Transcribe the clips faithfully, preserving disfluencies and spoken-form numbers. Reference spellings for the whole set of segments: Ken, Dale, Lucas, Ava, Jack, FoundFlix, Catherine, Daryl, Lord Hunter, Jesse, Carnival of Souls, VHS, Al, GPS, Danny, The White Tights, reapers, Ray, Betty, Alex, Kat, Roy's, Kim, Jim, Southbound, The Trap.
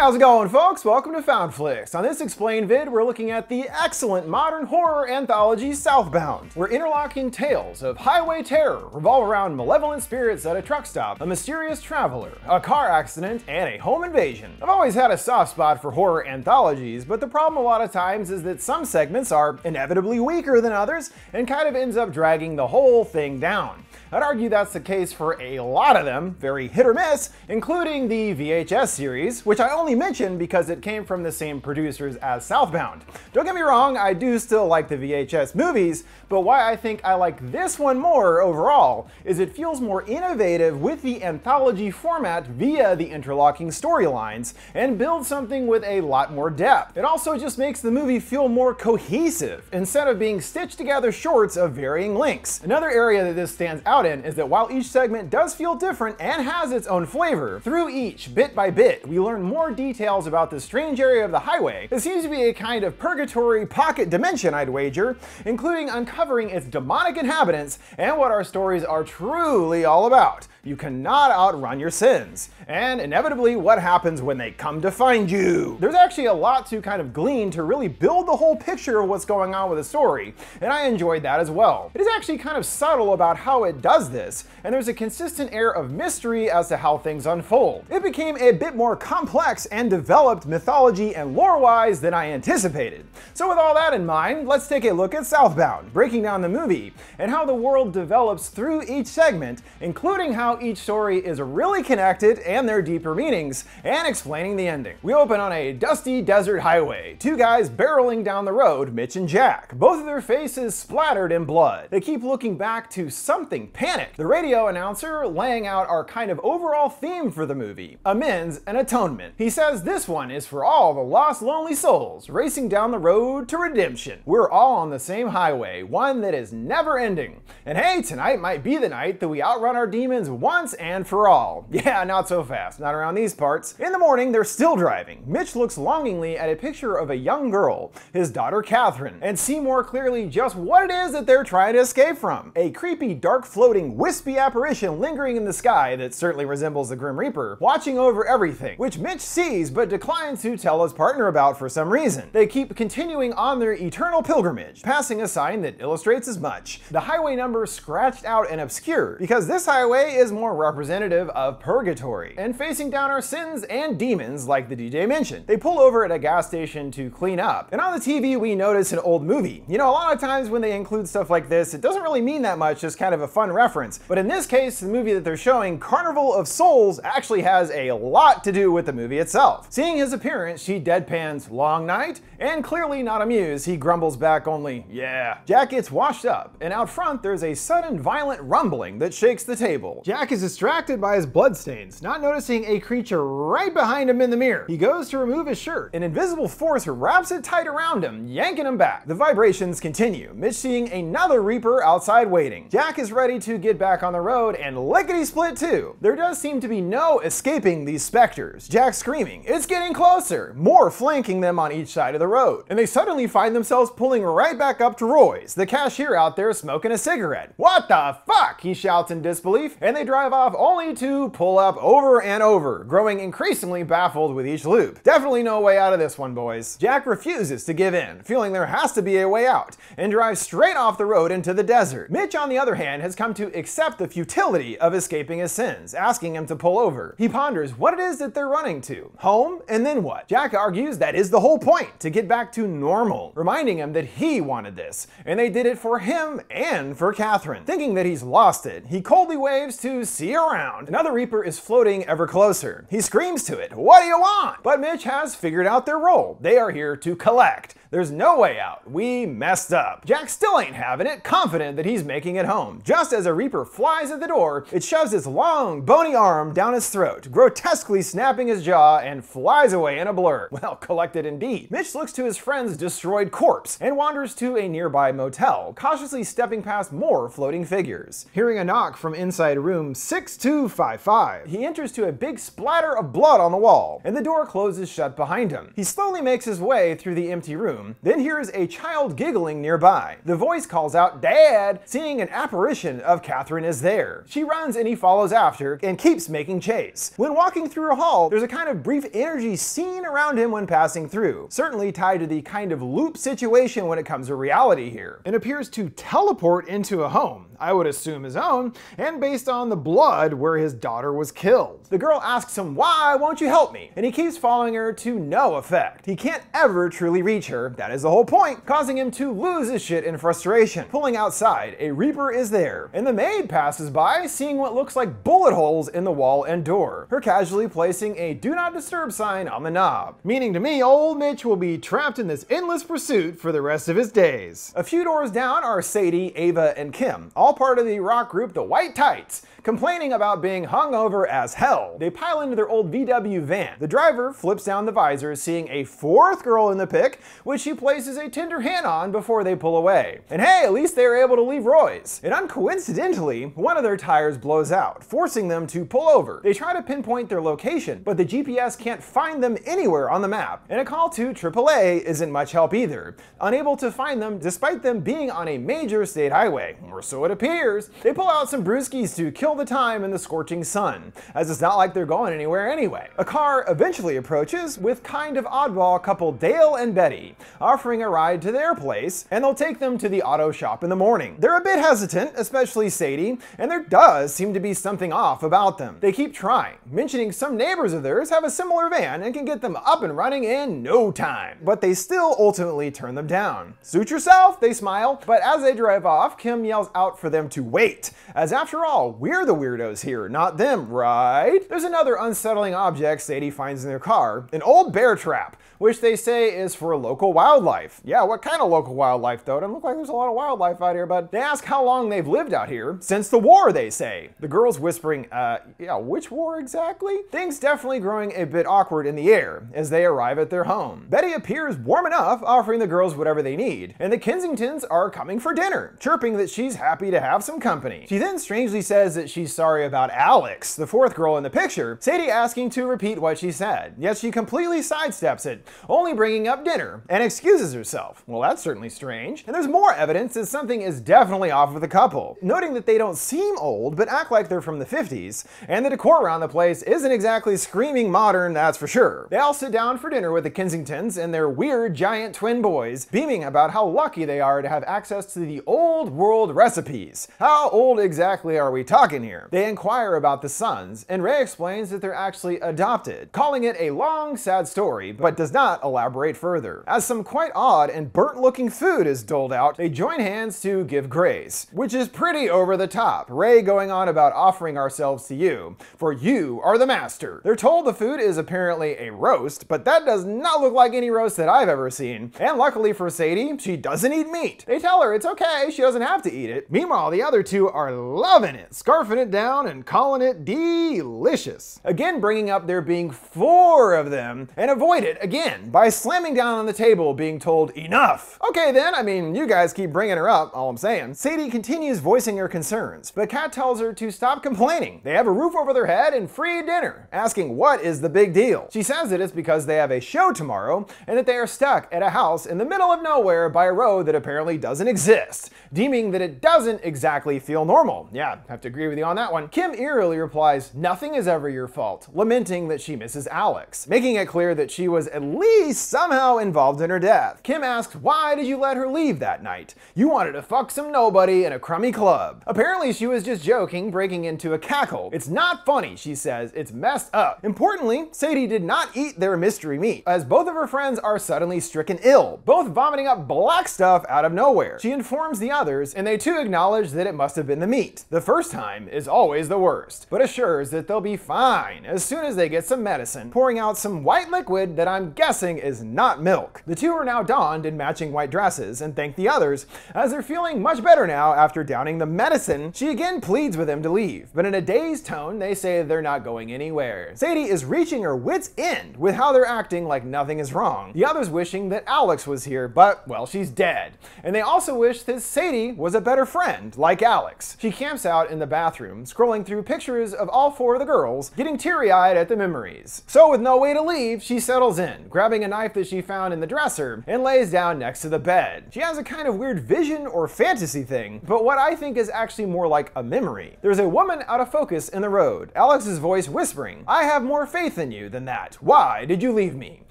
How's it going, folks? Welcome to FoundFlix. On this Explain vid, we're looking at the excellent modern horror anthology Southbound, where interlocking tales of highway terror revolve around malevolent spirits at a truck stop, a mysterious traveler, a car accident, and a home invasion. I've always had a soft spot for horror anthologies, but the problem a lot of times is that some segments are inevitably weaker than others and kind of ends up dragging the whole thing down. I'd argue that's the case for a lot of them, very hit or miss, including the V H S series, which I only mention because it came from the same producers as Southbound. Don't get me wrong, I do still like the V H S movies, but why I think I like this one more overall is it feels more innovative with the anthology format via the interlocking storylines and builds something with a lot more depth. It also just makes the movie feel more cohesive instead of being stitched together shorts of varying lengths. Another area that this stands out in is that while each segment does feel different and has its own flavor, through each, bit by bit, we learn more details about this strange area of the highway. It seems to be a kind of purgatory pocket dimension, I'd wager, including uncovering its demonic inhabitants and what our stories are truly all about. You cannot outrun your sins, and inevitably what happens when they come to find you. There's actually a lot to kind of glean to really build the whole picture of what's going on with the story, and I enjoyed that as well. It is actually kind of subtle about how it does this, and there's a consistent air of mystery as to how things unfold. It became a bit more complex and developed mythology and lore-wise than I anticipated. So with all that in mind, let's take a look at Southbound, breaking down the movie, and how the world develops through each segment, including how each story is really connected and their deeper meanings, and explaining the ending. We open on a dusty desert highway, two guys barreling down the road, Mitch and Jack, both of their faces splattered in blood. They keep looking back to something panicked. The radio announcer laying out our kind of overall theme for the movie, amends and atonement. He says this one is for all the lost lonely souls racing down the road to redemption. We're all on the same highway, one that is never ending. And hey, tonight might be the night that we outrun our demons once and for all. Yeah, not so fast, not around these parts. In the morning, they're still driving. Mitch looks longingly at a picture of a young girl, his daughter Catherine, and see more clearly just what it is that they're trying to escape from. A creepy, dark, floating, wispy apparition lingering in the sky that certainly resembles the Grim Reaper, watching over everything, which Mitch sees but declines to tell his partner about for some reason. They keep continuing on their eternal pilgrimage, passing a sign that illustrates as much. The highway number scratched out and obscure, because this highway is more representative of purgatory and facing down our sins and demons like the D J mentioned. They pull over at a gas station to clean up, and on the T V we notice an old movie. You know, a lot of times when they include stuff like this, it doesn't really mean that much, just kind of a fun reference, but in this case the movie that they're showing, Carnival of Souls, actually has a lot to do with the movie itself. Seeing his appearance, she deadpans long night, and clearly not amused, he grumbles back only, yeah. Jack gets washed up, and out front there's a sudden violent rumbling that shakes the table. Jack Jack is distracted by his bloodstains, not noticing a creature right behind him in the mirror. He goes to remove his shirt. An invisible force wraps it tight around him, yanking him back. The vibrations continue, Mitch seeing another Reaper outside waiting. Jack is ready to get back on the road and lickety-split too. There does seem to be no escaping these specters. Jack screaming, it's getting closer, more flanking them on each side of the road. And they suddenly find themselves pulling right back up to Roy's, the cashier out there smoking a cigarette. What the fuck, he shouts in disbelief, and they drive off only to pull up over and over, growing increasingly baffled with each loop. Definitely no way out of this one, boys. Jack refuses to give in, feeling there has to be a way out, and drives straight off the road into the desert. Mitch, on the other hand, has come to accept the futility of escaping his sins, asking him to pull over. He ponders what it is that they're running to. Home, and then what? Jack argues that is the whole point, to get back to normal, reminding him that he wanted this, and they did it for him and for Catherine. Thinking that he's lost it, he coldly waves to see around. Another Reaper is floating ever closer. He screams to it, what do you want? But Mitch has figured out their role. They are here to collect. There's no way out. We messed up. Jack still ain't having it, confident that he's making it home. Just as a Reaper flies at the door, it shoves its long, bony arm down his throat, grotesquely snapping his jaw, and flies away in a blur. Well, collected indeed. Mitch looks to his friend's destroyed corpse and wanders to a nearby motel, cautiously stepping past more floating figures. Hearing a knock from inside room six two five five, he enters to a big splatter of blood on the wall, and the door closes shut behind him. He slowly makes his way through the empty room, then hears a child giggling nearby. The voice calls out, Dad, seeing an apparition of Catherine is there. She runs and he follows after and keeps making chase. When walking through a hall, there's a kind of brief energy seen around him when passing through, certainly tied to the kind of loop situation when it comes to reality here. It appears to teleport into a home, I would assume his own, and based on the blood where his daughter was killed. The girl asks him, "Why won't you help me?" And he keeps following her to no effect. He can't ever truly reach her, that is the whole point, causing him to lose his shit in frustration. Pulling outside, a Reaper is there, and the maid passes by, seeing what looks like bullet holes in the wall and door, her casually placing a do not disturb sign on the knob. Meaning to me, old Mitch will be trapped in this endless pursuit for the rest of his days. A few doors down are Sadie, Ava, and Kim, all part of the rock group The White Tights, complaining about being hungover as hell. They pile into their old V W van. The driver flips down the visor, seeing a fourth girl in the pic, which she places a tender hand on before they pull away. And hey, at least they are able to leave Roy's. And uncoincidentally, one of their tires blows out, forcing them to pull over. They try to pinpoint their location, but the G P S can't find them anywhere on the map, and a call to triple A isn't much help either, unable to find them despite them being on a major state highway, or so it appears. They pull out some brewskis to kill the time in the scorching sun, as it's not like they're going anywhere anyway. A car eventually approaches with kind of oddball couple Dale and Betty, offering a ride to their place, and they'll take them to the auto shop in the morning. They're a bit hesitant, especially Sadie, and there does seem to be something off about them. They keep trying, mentioning some neighbors of theirs have a similar van and can get them up and running in no time, but they still ultimately turn them down. Suit yourself, they smile, but as they drive off, Kim yells out for them to wait, as after all, we're the weirdos here, not them, right? There's another unsettling object Sadie finds in their car, an old bear trap, which they say is for local wildlife. Yeah, what kind of local wildlife though? It doesn't look like there's a lot of wildlife out here, but they ask how long they've lived out here. Since the war, they say. The girl's whispering, uh, yeah, which war exactly? Things definitely growing a bit awkward in the air as they arrive at their home. Betty appears warm enough, offering the girls whatever they need, and the Kensingtons are coming for dinner, chirping that she's happy to have some company. She then strangely says that she's sorry about Alex, the fourth girl in the picture, Sadie asking to repeat what she said, yet she completely sidesteps it, only bringing up dinner, and excuses herself. Well, that's certainly strange. And there's more evidence that something is definitely off with the couple, noting that they don't seem old, but act like they're from the fifties, and the decor around the place isn't exactly screaming modern, that's for sure. They all sit down for dinner with the Kensingtons and their weird giant twin boys, beaming about how lucky they are to have access to the old world recipes. How old exactly are we talking here? They inquire about the sons, and Ray explains that they're actually adopted, calling it a long, sad story, but does not elaborate further. As some quite odd and burnt-looking food is doled out, they join hands to give grace, which is pretty over the top, Ray going on about offering ourselves to you, for you are the master. They're told the food is apparently a roast, but that does not look like any roast that I've ever seen, and luckily for Sadie, she doesn't eat meat. They tell her it's okay, she doesn't have to eat it. Meanwhile, the other two are loving it, scarfing it down and calling it delicious. Again bringing up there being four of them, and avoid it again by slamming down on the table, being told enough. Okay then, I mean, you guys keep bringing her up, all I'm saying. Sadie continues voicing her concerns, but Kat tells her to stop complaining. They have a roof over their head and free dinner, asking what is the big deal. She says that it's because they have a show tomorrow and that they are stuck at a house in the middle of nowhere by a road that apparently doesn't exist, deeming that it doesn't exactly feel normal. Yeah, I have to agree with you on that one. Kim eerily replies, "Nothing is ever your fault," lamenting that she misses Alex, making it clear that she was at least somehow involved in her death. Kim asks, "Why did you let her leave that night? You wanted to fuck some nobody in a crummy club." Apparently she was just joking, breaking into a cackle. "It's not funny," she says, "it's messed up." Importantly, Sadie did not eat their mystery meat, as both of her friends are suddenly stricken ill, both vomiting up black stuff out of nowhere. She informs the others, and they too acknowledge that it must have been the meat. The first time is always the worst, but assures that they'll be fine as soon as they get some medicine, pouring out some white liquid that I'm guessing is not milk. The two are now donned in matching white dresses and thank the others, as they're feeling much better now after downing the medicine. She again pleads with them to leave, but in a dazed tone, they say they're not going anywhere. Sadie is reaching her wit's end with how they're acting like nothing is wrong, the others wishing that Alex was here, but well, she's dead. And they also wish that Sadie was a better friend, like Alex. She camps out in the bathroom bathroom, scrolling through pictures of all four of the girls, getting teary-eyed at the memories. So with no way to leave, she settles in, grabbing a knife that she found in the dresser, and lays down next to the bed. She has a kind of weird vision or fantasy thing, but what I think is actually more like a memory. There's a woman out of focus in the road, Alex's voice whispering, "I have more faith in you than that. Why did you leave me?"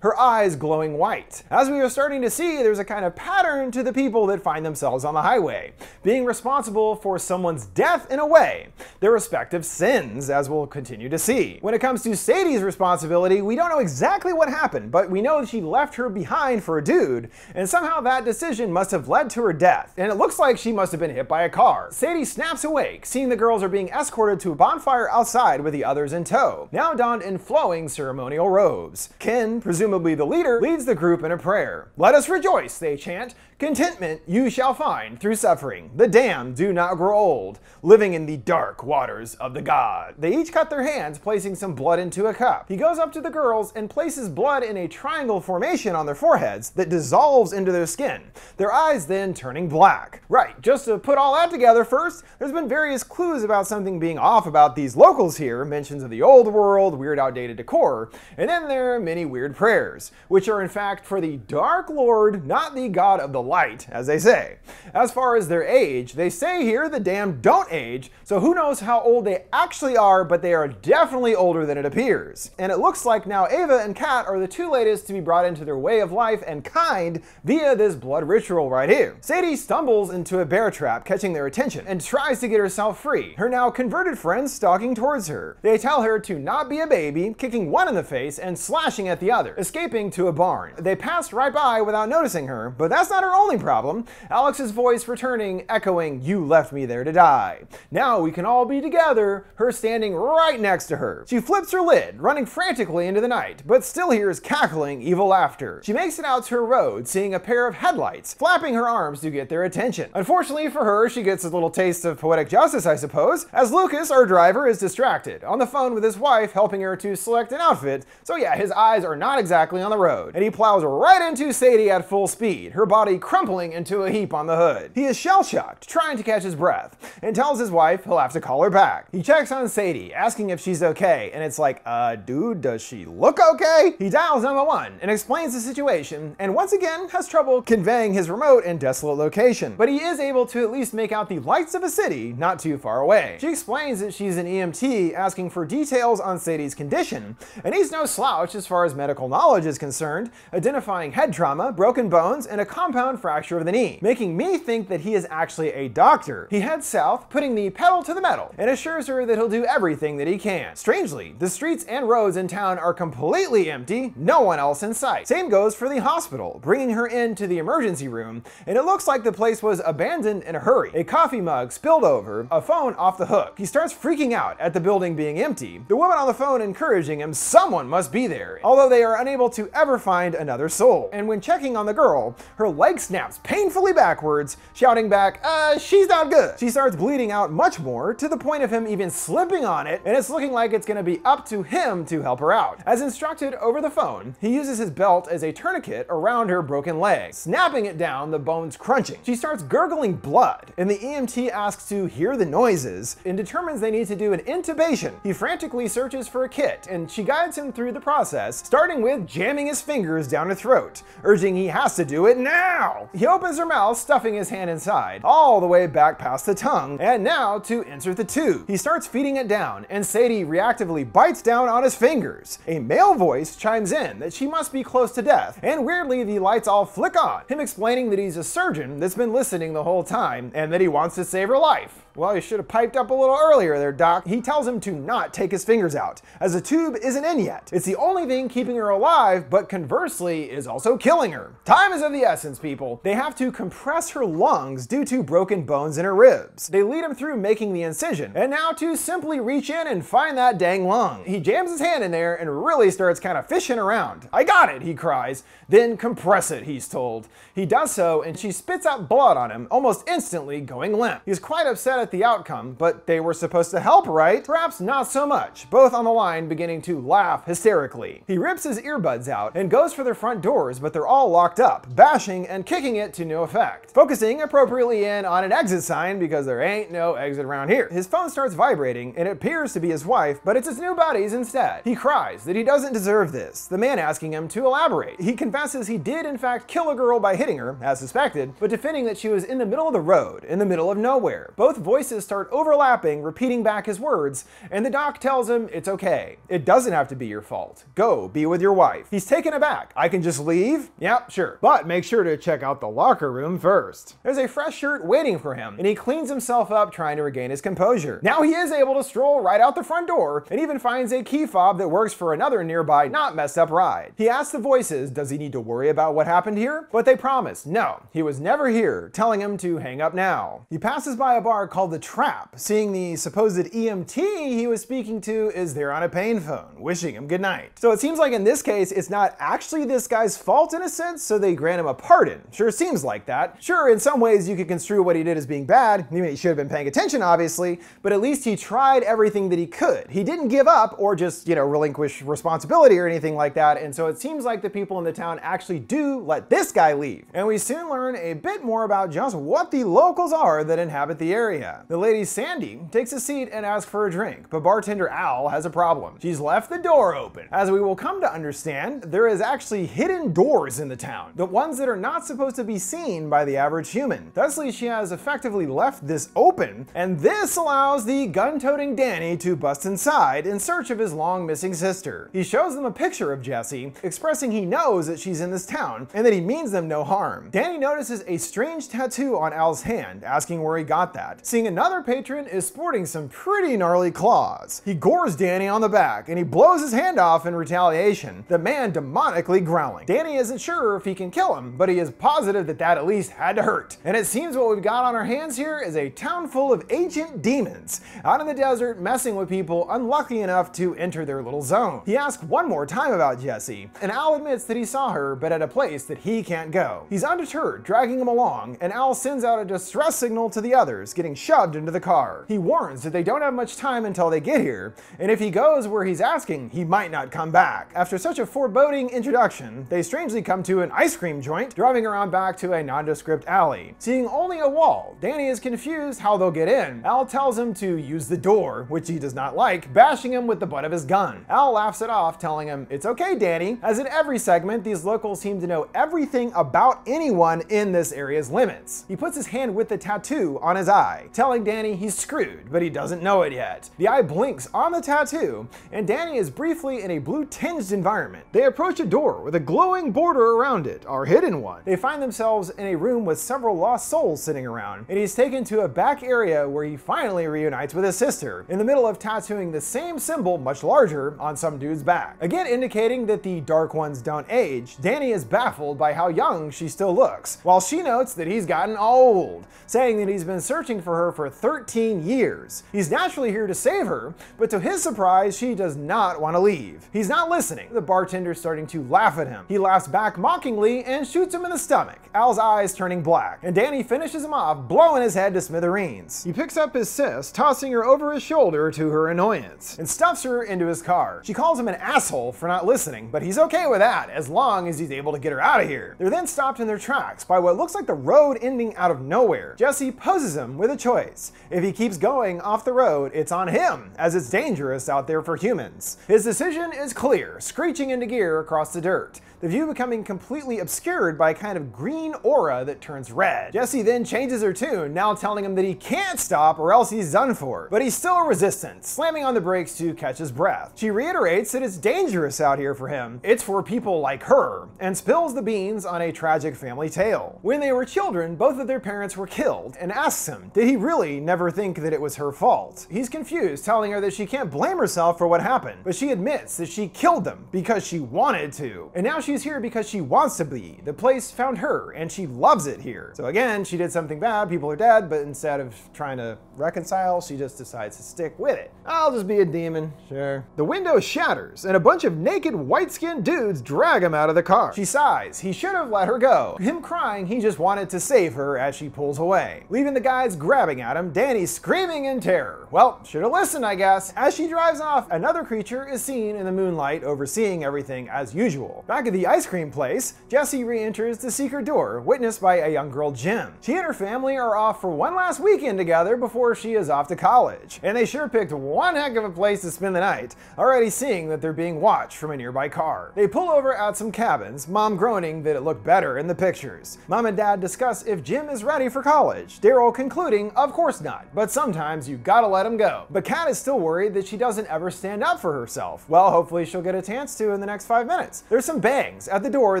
Her eyes glowing white. As we are starting to see, there's a kind of pattern to the people that find themselves on the highway, being responsible for someone's death in a way, their respective sins, as we'll continue to see. When it comes to Sadie's responsibility, we don't know exactly what happened, but we know she left her behind for a dude, and somehow that decision must have led to her death, and it looks like she must have been hit by a car. Sadie snaps awake, seeing the girls are being escorted to a bonfire outside with the others in tow, now donned in flowing ceremonial robes. Ken, presumably the leader, leads the group in a prayer. "Let us rejoice," they chant. "Contentment you shall find through suffering. The damned do not grow old, living in the dark waters of the god." They each cut their hands, placing some blood into a cup. He goes up to the girls and places blood in a triangle formation on their foreheads that dissolves into their skin, their eyes then turning black. Right, just to put all that together first, there's been various clues about something being off about these locals here, mentions of the old world, weird outdated decor, and then there are many weird prayers, which are in fact for the Dark Lord, not the god of the light, as they say. As far as their age, they say here the damned don't age, so who knows how old they actually are, but they are definitely older than it appears. And it looks like now Ava and Kat are the two latest to be brought into their way of life and kind via this blood ritual right here. Sadie stumbles into a bear trap, catching their attention, and tries to get herself free, her now converted friends stalking towards her. They tell her to not be a baby, kicking one in the face and slashing at the other, escaping to a barn. They passed right by without noticing her, but that's not her only problem. Alex's voice returning, echoing, "You left me there to die. Now we can all be together," her standing right next to her. She flips her lid, running frantically into the night, but still hears cackling evil laughter. She makes it out to her road, seeing a pair of headlights, flapping her arms to get their attention. Unfortunately for her, she gets a little taste of poetic justice, I suppose, as Lucas, our driver, is distracted, on the phone with his wife, helping her to select an outfit, so yeah, his eyes are not exactly on the road, and he plows right into Sadie at full speed, her body crumpling into a heap on the hood. He is shell-shocked, trying to catch his breath, and tells his wife he'll have to call her back. He checks on Sadie, asking if she's okay, and it's like, uh, dude, does she look okay? He dials number one and explains the situation, and once again has trouble conveying his remote and desolate location, but he is able to at least make out the lights of a city not too far away. She explains that she's an E M T, asking for details on Sadie's condition, and he's no slouch as far as medical knowledge is concerned, identifying head trauma, broken bones, and a compound fracture of the knee, making me think that he is actually a doctor. He heads south, putting the pedal to the metal, and assures her that he'll do everything that he can. Strangely, the streets and roads in town are completely empty, no one else in sight. Same goes for the hospital, bringing her into the emergency room, and it looks like the place was abandoned in a hurry. A coffee mug spilled over, a phone off the hook. He starts freaking out at the building being empty, the woman on the phone encouraging him someone must be there, although they are unable to ever find another soul. And when checking on the girl, her leg snaps painfully backwards, shouting back, uh, she's not good. She starts bleeding out much more, to the point of him even slipping on it, and it's looking like it's gonna be up to him to help her out. As instructed over the phone, he uses his belt as a tourniquet around her broken leg, snapping it down, the bones crunching. She starts gurgling blood, and the E M T asks to hear the noises and determines they need to do an intubation. He frantically searches for a kit, and she guides him through the process, starting with jamming his fingers down her throat, urging he has to do it now. He opens her mouth, stuffing his hand inside, all the way back past the tongue, and now to enter the tube. He starts feeding it down, and Sadie reactively bites down on his fingers. A male voice chimes in that she must be close to death, and weirdly the lights all flick on, him explaining that he's a surgeon that's been listening the whole time, and that he wants to save her life. Well, you should have piped up a little earlier there, Doc. He tells him to not take his fingers out, as the tube isn't in yet. It's the only thing keeping her alive, but conversely is also killing her. Time is of the essence, people. They have to compress her lungs due to broken bones in her ribs. They lead him through making the incision, and now to simply reach in and find that dang lung. He jams his hand in there and really starts kind of fishing around. "I got it," he cries. "Then compress it," he's told. He does so, and she spits out blood on him, almost instantly going limp. He's quite upset at at the outcome, but they were supposed to help, right? Perhaps not so much, both on the line beginning to laugh hysterically. He rips his earbuds out and goes for their front doors, but they're all locked up, bashing and kicking it to no effect, focusing appropriately in on an exit sign because there ain't no exit around here. His phone starts vibrating and it appears to be his wife, but it's his new buddies instead. He cries that he doesn't deserve this, the man asking him to elaborate. He confesses he did in fact kill a girl by hitting her, as suspected, but defending that she was in the middle of the road, in the middle of nowhere. Both voices start overlapping, repeating back his words, and the doc tells him it's okay. It doesn't have to be your fault. Go be with your wife. He's taken aback. I can just leave? Yep, sure. But make sure to check out the locker room first. There's a fresh shirt waiting for him, and he cleans himself up trying to regain his composure. Now he is able to stroll right out the front door and even finds a key fob that works for another nearby not messed up ride. He asks the voices, does he need to worry about what happened here? But they promise, no, he was never here, telling him to hang up now. He passes by a bar called The Trap, seeing the supposed E M T he was speaking to is there on a pain phone, wishing him good night. So it seems like in this case, it's not actually this guy's fault in a sense, so they grant him a pardon. Sure seems like that. Sure, in some ways you could construe what he did as being bad. I mean, he should have been paying attention, obviously, but at least he tried everything that he could. He didn't give up or just, you know, relinquish responsibility or anything like that, and so it seems like the people in the town actually do let this guy leave. And we soon learn a bit more about just what the locals are that inhabit the area. The lady Sandy takes a seat and asks for a drink, but bartender Al has a problem. She's left the door open. As we will come to understand, there is actually hidden doors in the town, the ones that are not supposed to be seen by the average human. Thusly, she has effectively left this open, and this allows the gun-toting Danny to bust inside in search of his long-missing sister. He shows them a picture of Jesse, expressing he knows that she's in this town and that he means them no harm. Danny notices a strange tattoo on Al's hand, asking where he got that. Seeing another patron is sporting some pretty gnarly claws. He gores Danny on the back and he blows his hand off in retaliation, the man demonically growling. Danny isn't sure if he can kill him, but he is positive that that at least had to hurt. And it seems what we've got on our hands here is a town full of ancient demons out in the desert messing with people unlucky enough to enter their little zone. He asks one more time about Jesse, and Al admits that he saw her but at a place that he can't go. He's undeterred, dragging him along, and Al sends out a distress signal to the others, getting shoved into the car. He warns that they don't have much time until they get here, and if he goes where he's asking, he might not come back. After such a foreboding introduction, they strangely come to an ice cream joint, driving around back to a nondescript alley. Seeing only a wall, Danny is confused how they'll get in. Al tells him to use the door, which he does not like, bashing him with the butt of his gun. Al laughs it off, telling him, it's okay, Danny. As in every segment, these locals seem to know everything about anyone in this area's limits. He puts his hand with the tattoo on his eye, telling Danny he's screwed, but he doesn't know it yet. The eye blinks on the tattoo, and Danny is briefly in a blue-tinged environment. They approach a door with a glowing border around it, our hidden one. They find themselves in a room with several lost souls sitting around, and he's taken to a back area where he finally reunites with his sister, in the middle of tattooing the same symbol, much larger, on some dude's back. Again indicating that the Dark Ones don't age, Danny is baffled by how young she still looks, while she notes that he's gotten old, saying that he's been searching for her for thirteen years. He's naturally here to save her, but to his surprise, she does not want to leave. He's not listening. The bartender's starting to laugh at him. He laughs back mockingly and shoots him in the stomach, Al's eyes turning black, and Danny finishes him off, blowing his head to smithereens. He picks up his sis, tossing her over his shoulder to her annoyance, and stuffs her into his car. She calls him an asshole for not listening, but he's okay with that as long as he's able to get her out of here. They're then stopped in their tracks by what looks like the road ending out of nowhere. Jesse poses him with a choice. If he keeps going off the road, it's on him, as it's dangerous out there for humans. His decision is clear, screeching into gear across the dirt, the view becoming completely obscured by a kind of green aura that turns red. Jesse then changes her tune, now telling him that he can't stop or else he's done for. But he's still resistant, slamming on the brakes to catch his breath. She reiterates that it's dangerous out here for him. It's for people like her, and spills the beans on a tragic family tale. When they were children, both of their parents were killed, and asks him, did he really never think that it was her fault? He's confused, telling her that she can't blame herself for what happened, but she admits that she killed them because she wanted to. And now she's here because she wants to be. The place found her, and she loves it here. So again, she did something bad, people are dead, but instead of trying to reconcile, she just decides to stick with it. I'll just be a demon, sure. The window shatters, and a bunch of naked, white-skinned dudes drag him out of the car. She sighs. He should have let her go. Him crying, he just wanted to save her as she pulls away, leaving the guys grabbing shouting at him, Danny screaming in terror. Well, should've listened, I guess. As she drives off, another creature is seen in the moonlight overseeing everything as usual. Back at the ice cream place, Jesse re-enters the secret door, witnessed by a young girl, Jim. She and her family are off for one last weekend together before she is off to college. And they sure picked one heck of a place to spend the night, already seeing that they're being watched from a nearby car. They pull over at some cabins, Mom groaning that it looked better in the pictures. Mom and Dad discuss if Jim is ready for college, Daryl concluding, of course not, but sometimes you gotta let him go. But Kat is still worried that she doesn't ever stand up for herself. Well, hopefully she'll get a chance to in the next five minutes. There's some bangs at the door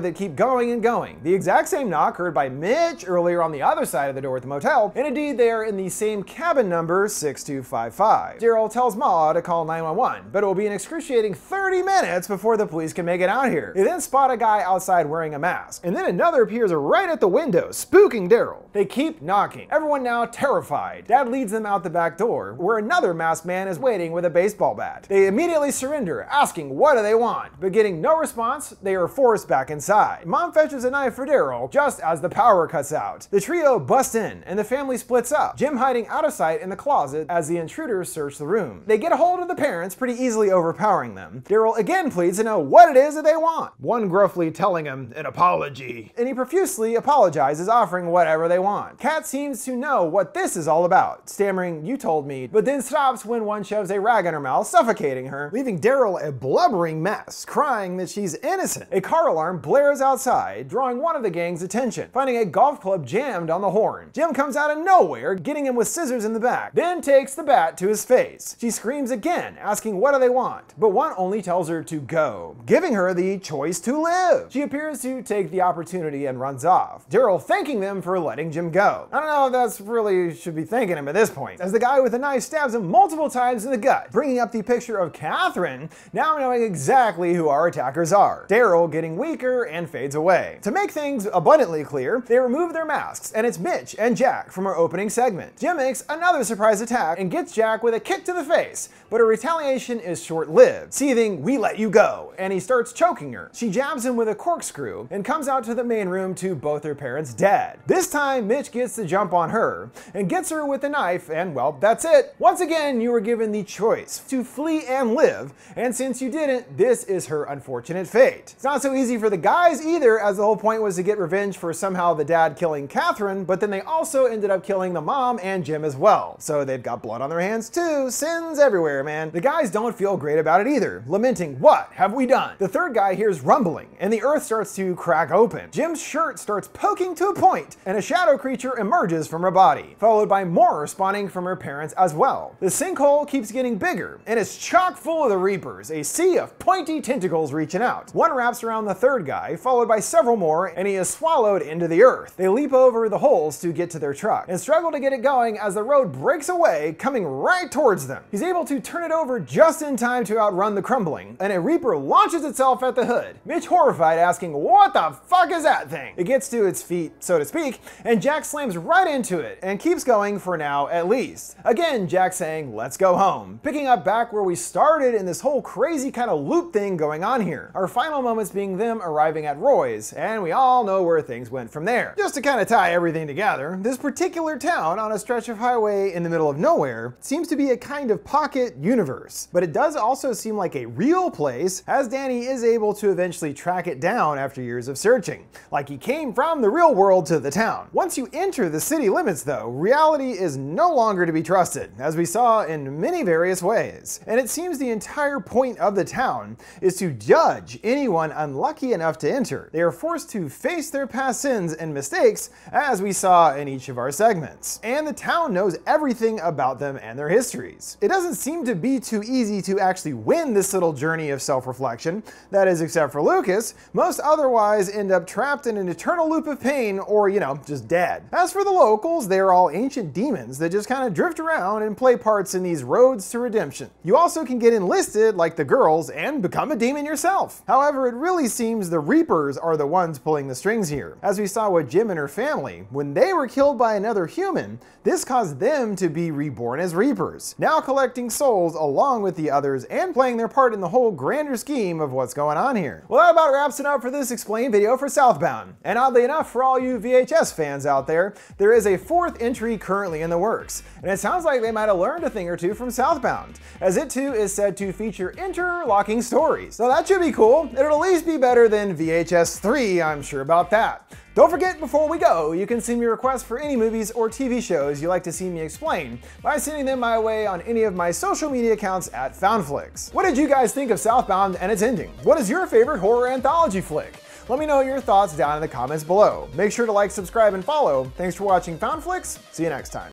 that keep going and going. The exact same knock heard by Mitch earlier on the other side of the door at the motel, and indeed they are in the same cabin number six two five five. Daryl tells Ma to call nine one one, but it will be an excruciating thirty minutes before the police can make it out here. They then spot a guy outside wearing a mask, and then another appears right at the window, spooking Daryl. They keep knocking, everyone now terrified. Dad leads them out the back door, where another masked man is waiting with a baseball bat. They immediately surrender, asking what do they want, but getting no response, they are forced back inside. Mom fetches a knife for Daryl just as the power cuts out. The trio busts in, and the family splits up, Jim hiding out of sight in the closet as the intruders search the room. They get a hold of the parents, pretty easily overpowering them. Daryl again pleads to know what it is that they want, one gruffly telling him an apology, and he profusely apologizes, offering whatever they want. Kat seems to know what this is all about, stammering, you told me, but then stops when one shoves a rag in her mouth, suffocating her, leaving Daryl a blubbering mess, crying that she's innocent. A car alarm blares outside, drawing one of the gang's attention, finding a golf club jammed on the horn. Jim comes out of nowhere, getting him with scissors in the back, then takes the bat to his face. She screams again, asking what do they want, but one only tells her to go, giving her the choice to live. She appears to take the opportunity and runs off, Daryl thanking them for letting Jim go. I don't know if that's really should be thanking him at this point, as the guy with the knife stabs him multiple times in the gut, bringing up the picture of Catherine, now knowing exactly who our attackers are. Daryl getting weaker and fades away. To make things abundantly clear, they remove their masks, and it's Mitch and Jack from our opening segment. Jim makes another surprise attack and gets Jack with a kick to the face, but her retaliation is short-lived, seething, we let you go, and he starts choking her. She jabs him with a corkscrew and comes out to the main room to both her parents dead. This time, Mitch gets the jump on her and gets her with a knife, and well, that's it. Once again, you were given the choice to flee and live, and since you didn't, this is her unfortunate fate. It's not so easy for the guys either, as the whole point was to get revenge for somehow the dad killing Catherine, but then they also ended up killing the mom and Jim as well. So they've got blood on their hands too. Sins everywhere, man. The guys don't feel great about it either, lamenting, what have we done? The third guy hears rumbling, and the earth starts to crack open. Jim's shirt starts poking to a point, and a shadow creature emerges from her body, followed by more spawning from her parents as well. The sinkhole keeps getting bigger, and it's chock full of the Reapers, a sea of pointy tentacles reaching out. One wraps around the third guy, followed by several more, and he is swallowed into the earth. They leap over the holes to get to their truck, and struggle to get it going as the road breaks away, coming right towards them. He's able to turn it over just in time to outrun the crumbling, and a Reaper launches itself at the hood. Mitch horrified, asking, what the fuck is that thing? It gets to its feet, so to speak, and Jack slams right into it and keeps going for now at least. Again, Jack saying, let's go home, picking up back where we started in this whole crazy kind of loop thing going on here. Our final moments being them arriving at Roy's, and we all know where things went from there. Just to kind of tie everything together, this particular town on a stretch of highway in the middle of nowhere seems to be a kind of pocket universe, but it does also seem like a real place, as Danny is able to eventually track it down after years of searching, like he came from the real world to the town. Once you enter the city limits though, reality is no longer to be trusted, as we saw in many various ways, and it seems the entire point of the town is to judge anyone unlucky enough to enter. They are forced to face their past sins and mistakes, as we saw in each of our segments, and the town knows everything about them and their histories. It doesn't seem to be too easy to actually win this little journey of self-reflection, that is, except for Lucas. Most otherwise end up trapped in an eternal loop of pain or, you know, just dead. As for the locals, they are all ancient demons that just kind of drift around and play parts in these roads to redemption. You also can get enlisted like the girls and become a demon yourself. However, it really seems the Reapers are the ones pulling the strings here, as we saw with Jim and her family. When they were killed by another human, this caused them to be reborn as Reapers, now collecting souls along with the others and playing their part in the whole grander scheme of what's going on here. Well, that about wraps it up for this Explain video for Southbound. And oddly enough, for all you V H S fans out there, there is a fourth entry movie currently in the works, and it sounds like they might have learned a thing or two from Southbound, as it too is said to feature interlocking stories. So that should be cool. It'll at least be better than V H S three, I'm sure about that. Don't forget, before we go, you can send me requests for any movies or T V shows you'd like to see me explain by sending them my way on any of my social media accounts at FoundFlix. What did you guys think of Southbound and its ending? What is your favorite horror anthology flick? Let me know your thoughts down in the comments below. Make sure to like, subscribe, and follow. Thanks for watching FoundFlix. See you next time.